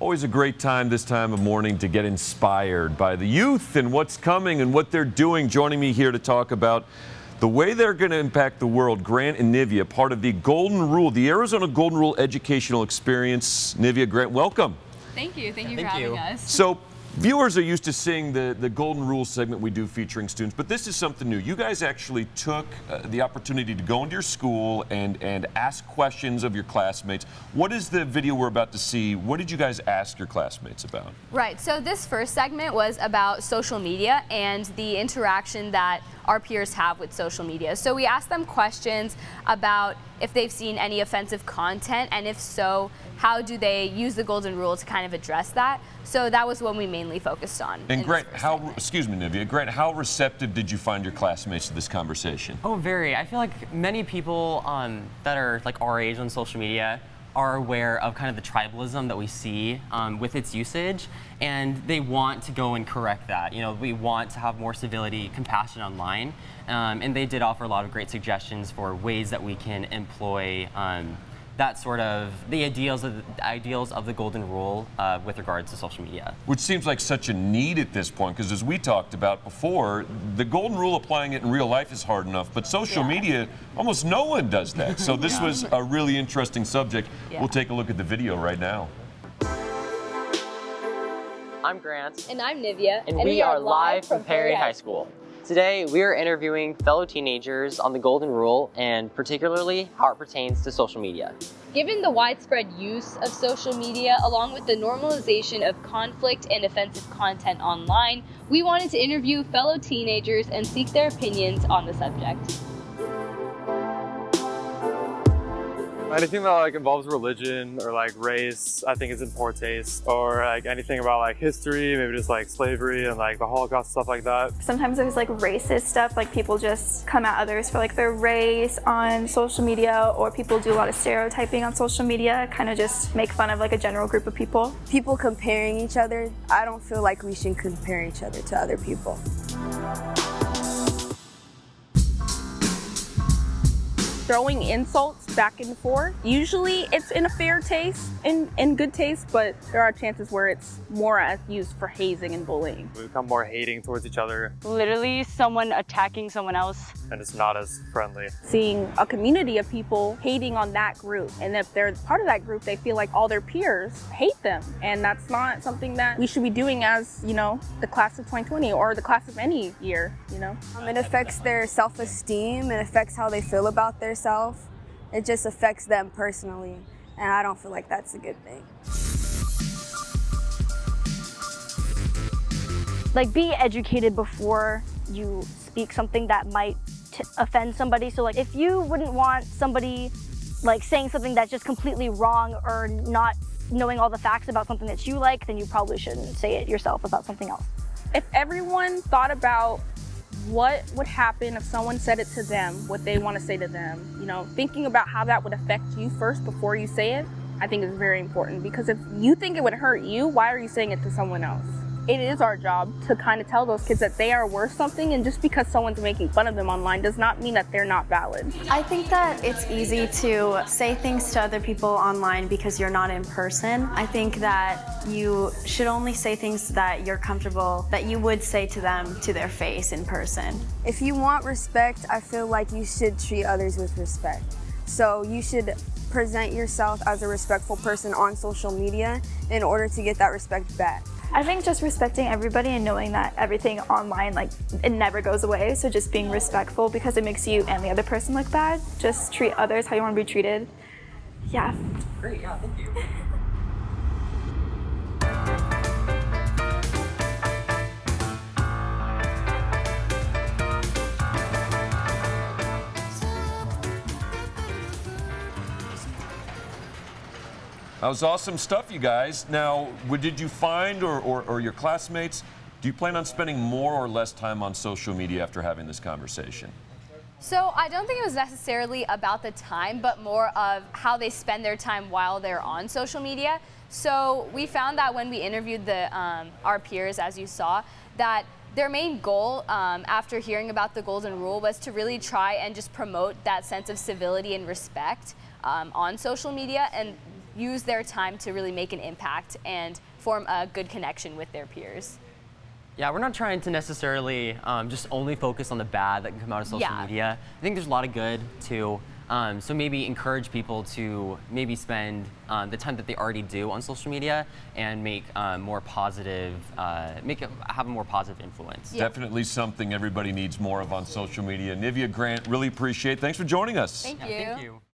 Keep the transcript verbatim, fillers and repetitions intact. Always a great time this time of morning to get inspired by the youth and what's coming and what they're doing. Joining me here to talk about the way they're going to impact the world, Grant and Nivea, part of the Golden Rule, the Arizona Golden Rule educational experience. Nivea, Grant, welcome. Thank you. Thank you for having us. So viewers are used to seeing the, the Golden Rule segment we do featuring students, but this is something new. You guys actually took uh, the opportunity to go into your school and, and ask questions of your classmates. What is the video we're about to see? What did you guys ask your classmates about? Right, so this first segment was about social media and the interaction that our peers have with social media. So we asked them questions about if they've seen any offensive content, and if so, how do they use the Golden Rule to kind of address that? So that was what we mainly focused on. And Grant, how, segment. excuse me, Nivea, Grant, how receptive did you find your classmates to this conversation? Oh, very. I feel like many people um, that are like our age on social media are aware of kind of the tribalism that we see um, with its usage, and they want to go and correct that. You know, we want to have more civility, compassion online, um, and they did offer a lot of great suggestions for ways that we can employ um, that sort of the ideals of the ideals of the Golden Rule uh, with regards to social media, which seems like such a need at this point, because as we talked about before, the Golden Rule, applying it in real life is hard enough, but social yeah. media, almost no one does that. So this yeah. was a really interesting subject. Yeah. We'll take a look at the video right now. I'm Grant. And I'm Nivea. And, and we, we are, are live from Perry High School. Today, we are interviewing fellow teenagers on the Golden Rule, and particularly how it pertains to social media. Given the widespread use of social media, along with the normalization of conflict and offensive content online, we wanted to interview fellow teenagers and seek their opinions on the subject. Anything that like involves religion or like race, I think is in poor taste, or like anything about like history, maybe just like slavery and like the Holocaust, stuff like that. Sometimes there's like racist stuff, like people just come at others for like their race on social media, or people do a lot of stereotyping on social media, kind of just make fun of like a general group of people. People comparing each other, I don't feel like we should compare each other to other people. Throwing insults back and forth. Usually it's in a fair taste, in, in good taste, but there are chances where it's more as used for hazing and bullying. We become more hating towards each other. Literally someone attacking someone else. And it's not as friendly. Seeing a community of people hating on that group, and if they're part of that group, they feel like all their peers hate them. And that's not something that we should be doing as, you know, the class of twenty twenty or the class of any year, you know. Um, it affects their self-esteem, it affects how they feel about their Self, it just affects them personally, and I don't feel like that's a good thing. Like, be educated before you speak something that might t offend somebody. So like, if you wouldn't want somebody like saying something that's just completely wrong or not knowing all the facts about something that you like, then you probably shouldn't say it yourself about something else. If everyone thought about what would happen if someone said it to them, what they want to say to them, you know, thinking about how that would affect you first before you say it, I think is very important, because if you think it would hurt you, why are you saying it to someone else? It is our job to kind of tell those kids that they are worth something, and just because someone's making fun of them online does not mean that they're not valid. I think that it's easy to say things to other people online because you're not in person. I think that you should only say things that you're comfortable, that you would say to them to their face in person. If you want respect, I feel like you should treat others with respect. So you should present yourself as a respectful person on social media in order to get that respect back. I think just respecting everybody and knowing that everything online, like, it never goes away. So just being respectful, because it makes you and the other person look bad. Just treat others how you want to be treated. Yeah. Great, yeah, thank you. That was awesome stuff, you guys. Now, what did you find, or, or, or your classmates, do you plan on spending more or less time on social media after having this conversation? So I don't think it was necessarily about the time, but more of how they spend their time while they're on social media. So we found that when we interviewed the, um, our peers, as you saw, that their main goal um, after hearing about the Golden Rule was to really try and just promote that sense of civility and respect um, on social media. And use their time to really make an impact and form a good connection with their peers. Yeah, we're not trying to necessarily um, just only focus on the bad that can come out of social yeah. media. I think there's a lot of good too. Um, so maybe encourage people to maybe spend um, the time that they already do on social media and make um, more positive, uh, make it have a more positive influence. Yeah. Definitely something everybody needs more of on social media. Nivea, Grant, really appreciate it. Thanks for joining us. Thank you. Yeah, thank you.